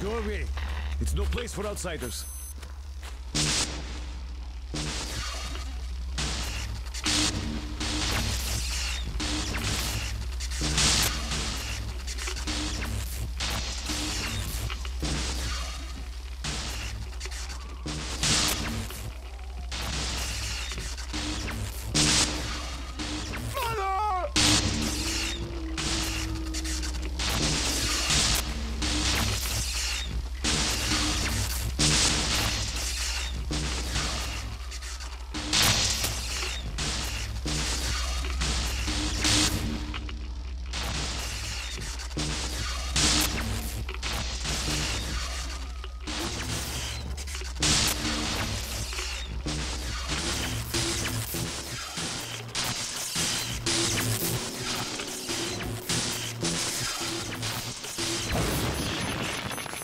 Go away. It's no place for outsiders.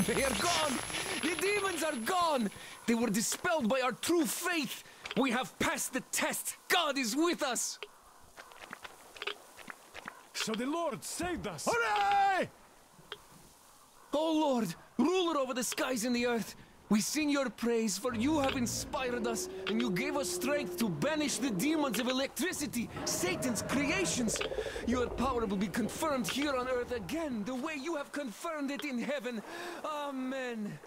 They are gone! The demons are gone! They were dispelled by our true faith! We have passed the test! God is with us! So the Lord saved us! Hooray! O Lord, ruler over the skies and the earth, we sing your praise, for you have inspired us, and you gave us strength to banish the demons of electricity, Satan's creations. Your power will be confirmed here on earth again, the way you have confirmed it in heaven. Amen.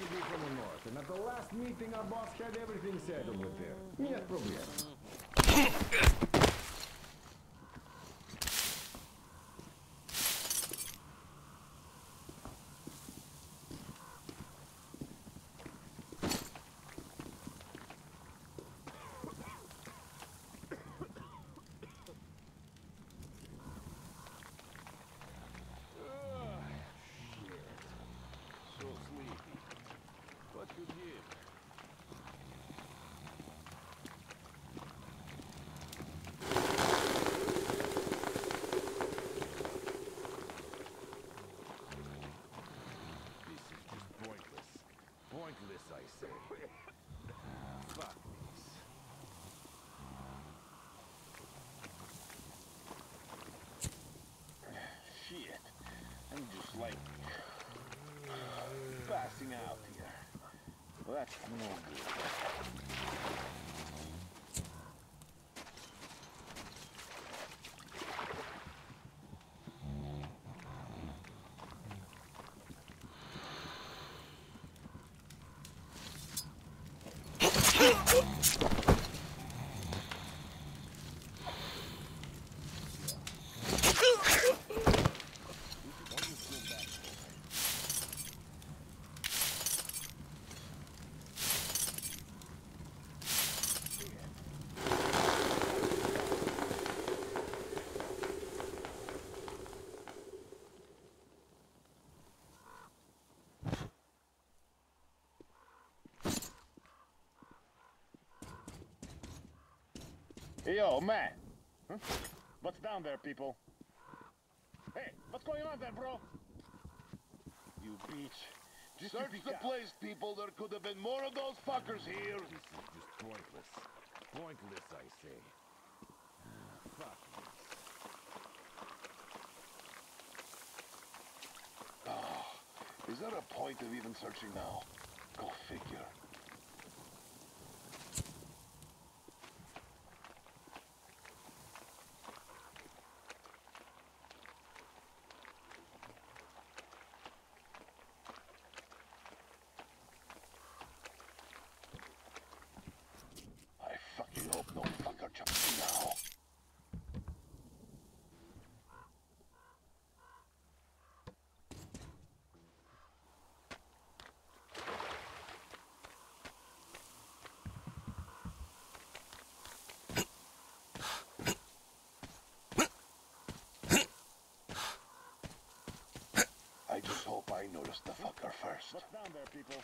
to be from the north, and at the last meeting our boss had everything settled with them. Нет проблем. Like passing out here. That's no good. Yo, man! Huh? What's down there, people? Hey, what's going on there, bro? You bitch. Just search the place, people. There could have been more of those fuckers here. This is just pointless. Pointless, I say. Fuck. Oh, is there a point of even searching now? Go figure. I noticed the fucker first. What's down there, people?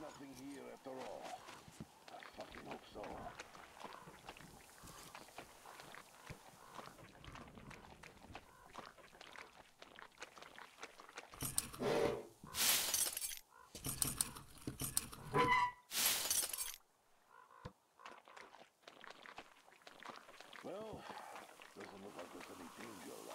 Nothing here after all. I fucking hope so. Well, doesn't look like there's any danger around.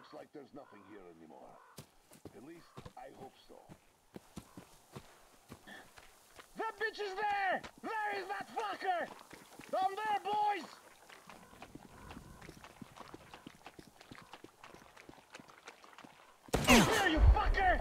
Looks like there's nothing here anymore. At least, I hope so. That bitch is there! There is that fucker! I'm there, boys! Here, you fucker!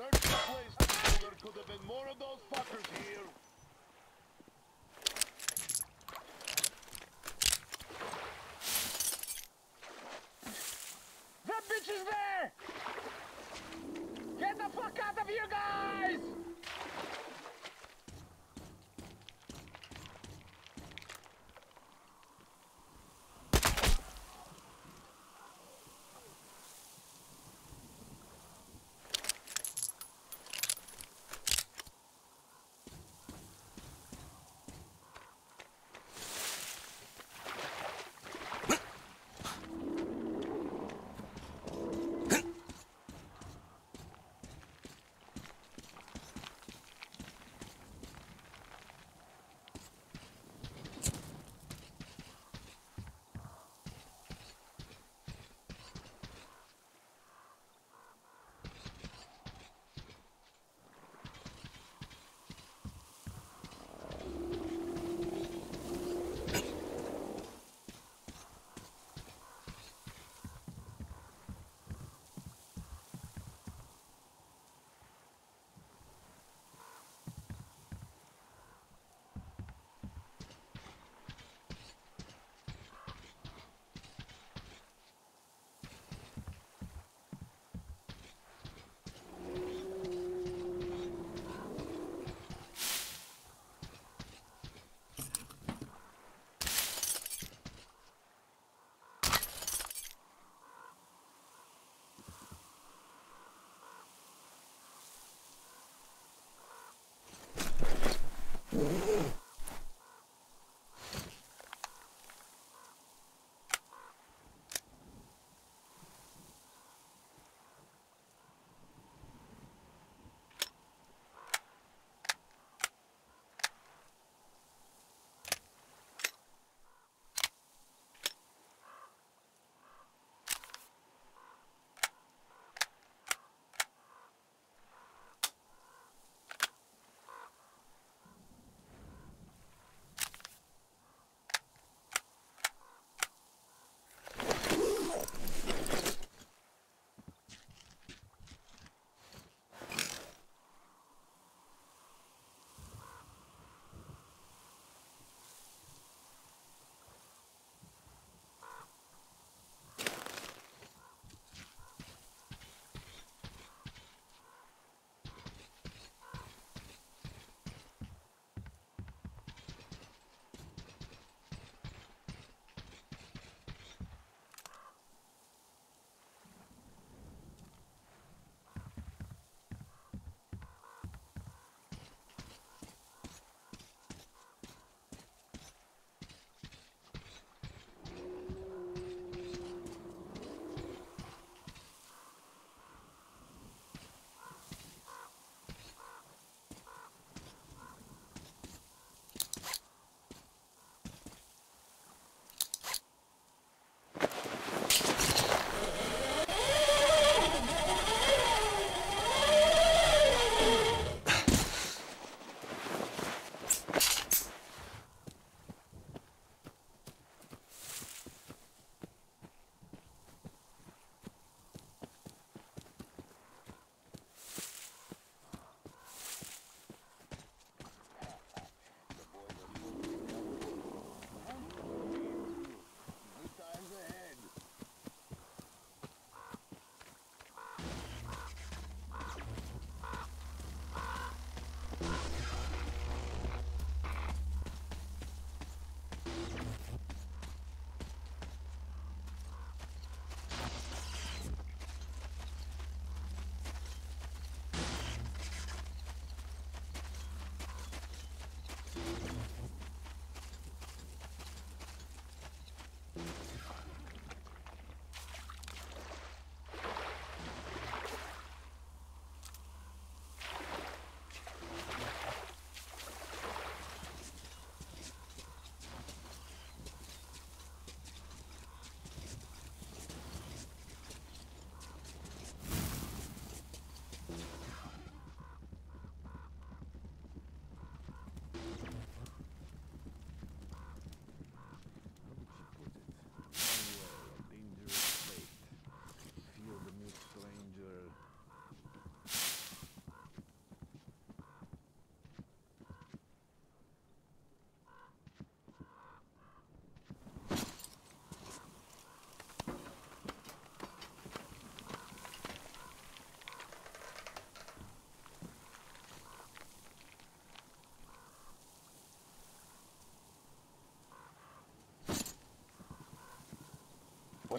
Search the place. There could have been more of those fuckers here. That bitch is there! Get the fuck out of here, guys!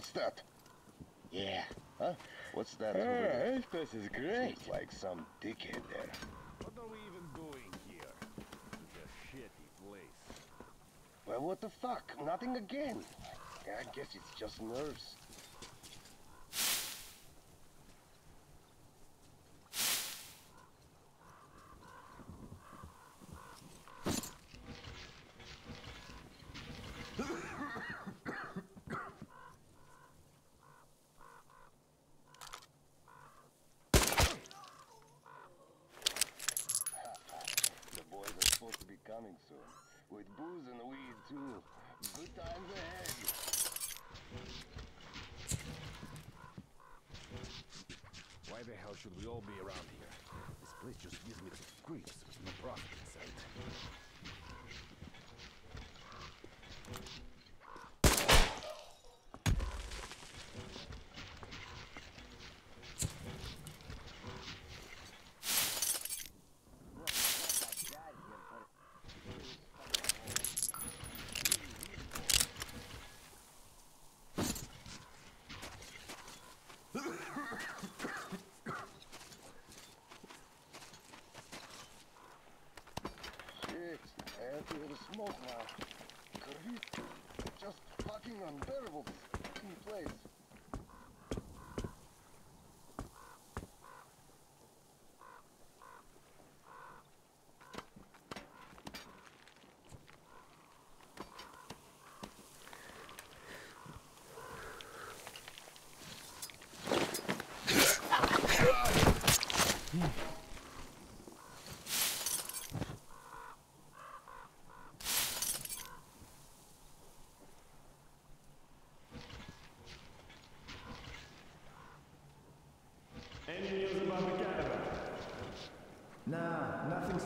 What's that? Yeah. Huh? What's that over there? This place is great. Seems like some dickhead there. What are we even doing here? It's a shitty place. Well, what the fuck? Nothing again. I guess it's just nerves. Coming soon, with booze and weed too. Good times ahead. Why the hell should we all be around here? This place just gives me the creeps with no profit in sight. I have to smoke now. Just fucking unbearable in place.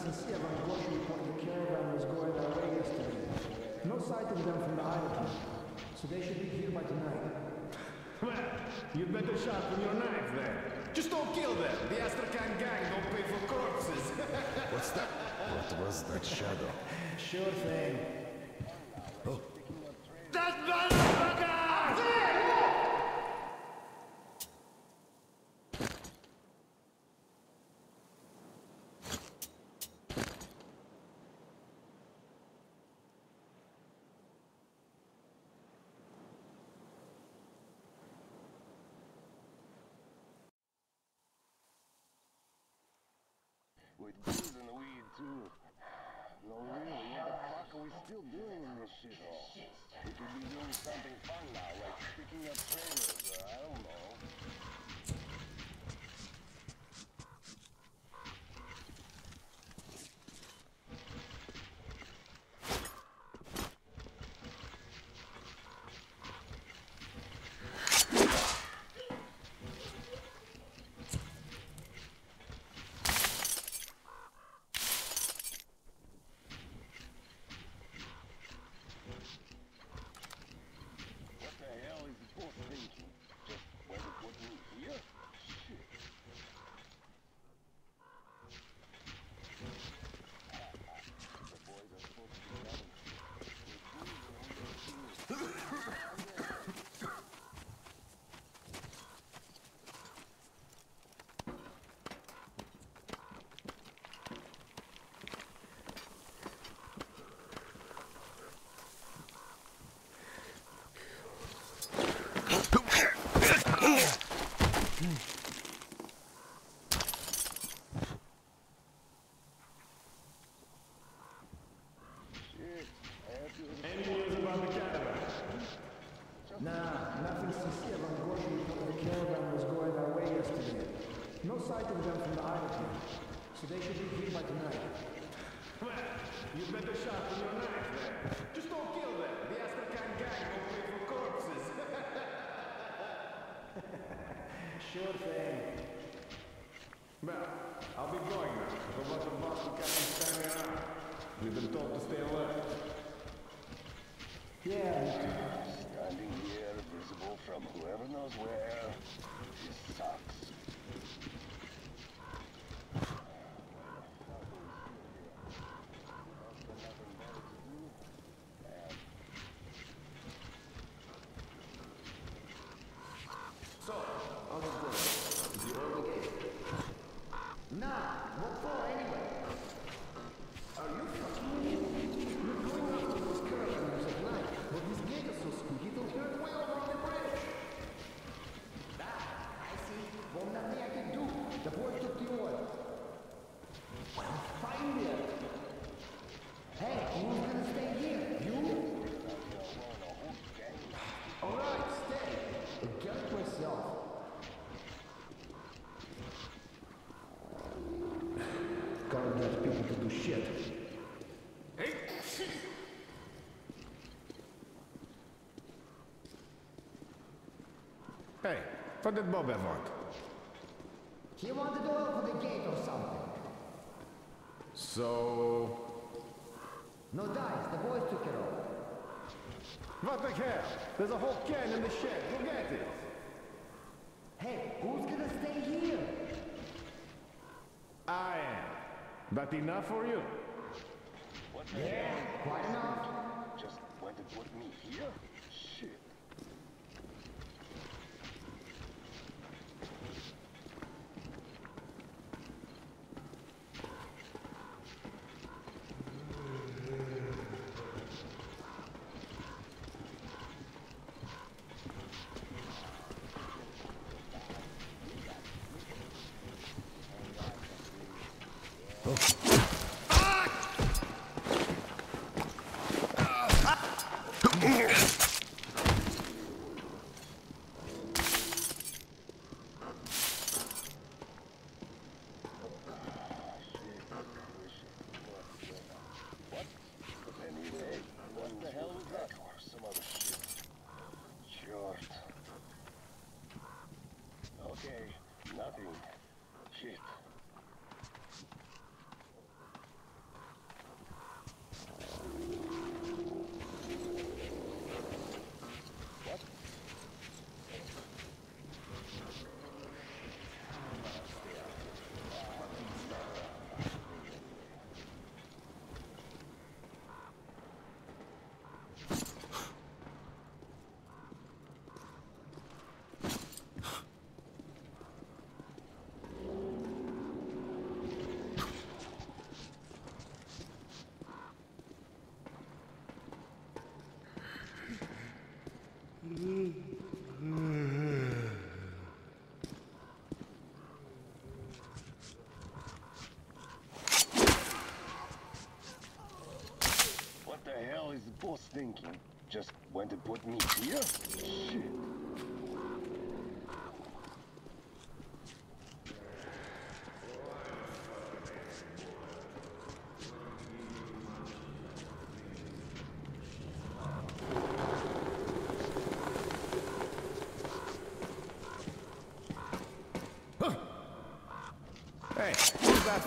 Sincere, but unfortunately, the caravan was going their way yesterday. No sight of them from the island, so they should be here by tonight. Well, you'd better sharpen your knife then. Just don't kill them. The Astrakhan gang don't pay for corpses. What's that? What was that shadow? Sure thing. Oh. That motherfucker! With booze and weed too. No really, what the fuck are we still doing in this shithole? We could be doing something fun now, like picking up trailers, or I don't know. Sure thing. Well, I'll be going now. There's a bunch of boss and captains standing around. We've been told to stay alert. Yeah. Standing here, visible from whoever knows where. This sucks. yourself. God knows people to do shit. Hey, what did Bobby want? He wanted to open the gate or something. So... No dice, the boys took it off. What the hell? There's a whole can in the shed. Go get it. Hey, who's gonna stay here? I am. But enough for you. What the hell? Quite enough. Just went and put me here? Shit. Boss thinking, just went and put me here? Shit. Hey, who's that?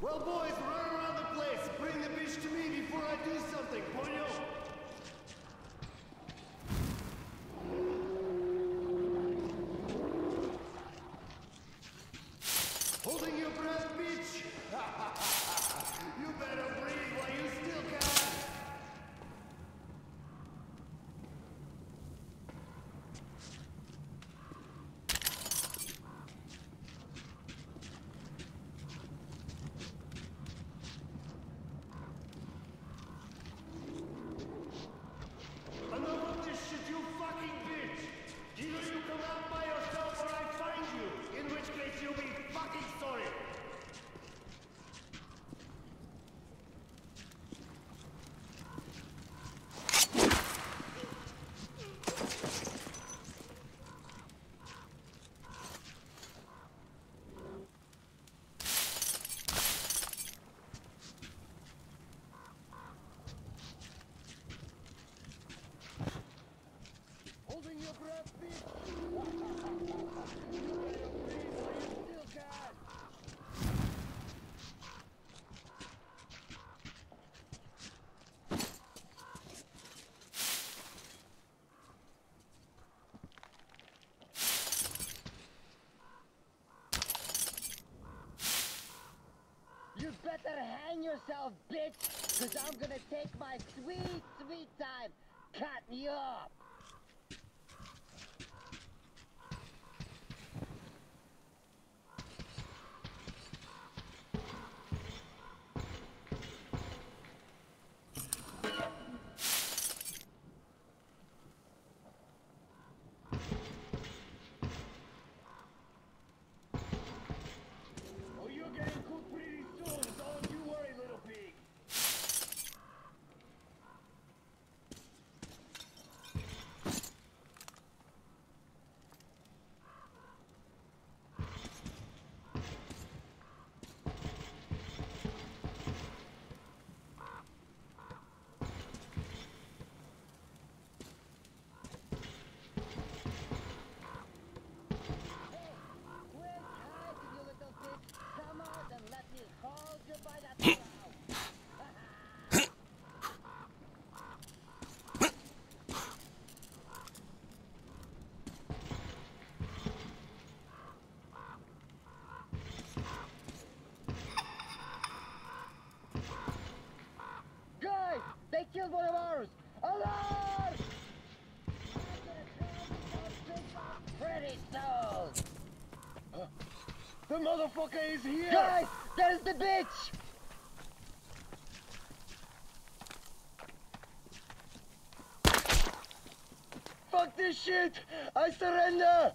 Well, boys, run around the place. Bring the bitch to me before I do something, coño. Holding your breath, bitch. You better breathe while you still can. Better hang yourself, bitch, because I'm gonna take my sweet, sweet time cutting you up. They killed one of ours! Alive! Pretty souls! The motherfucker is here! Guys, that is the bitch! Fuck this shit! I surrender!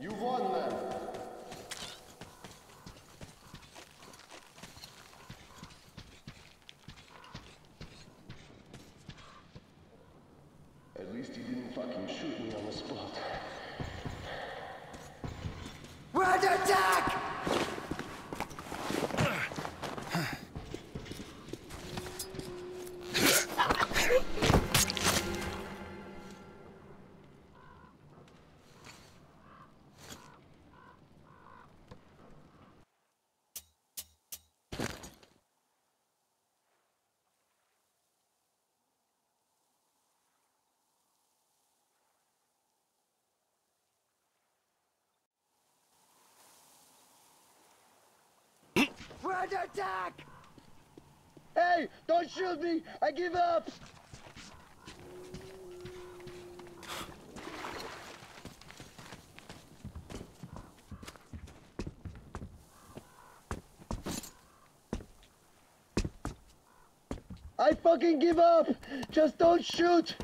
You won them. At least he didn't fucking shoot me on the spot. We're under attack! We're under attack! Hey, don't shoot me! I give up! I fucking give up! Just don't shoot!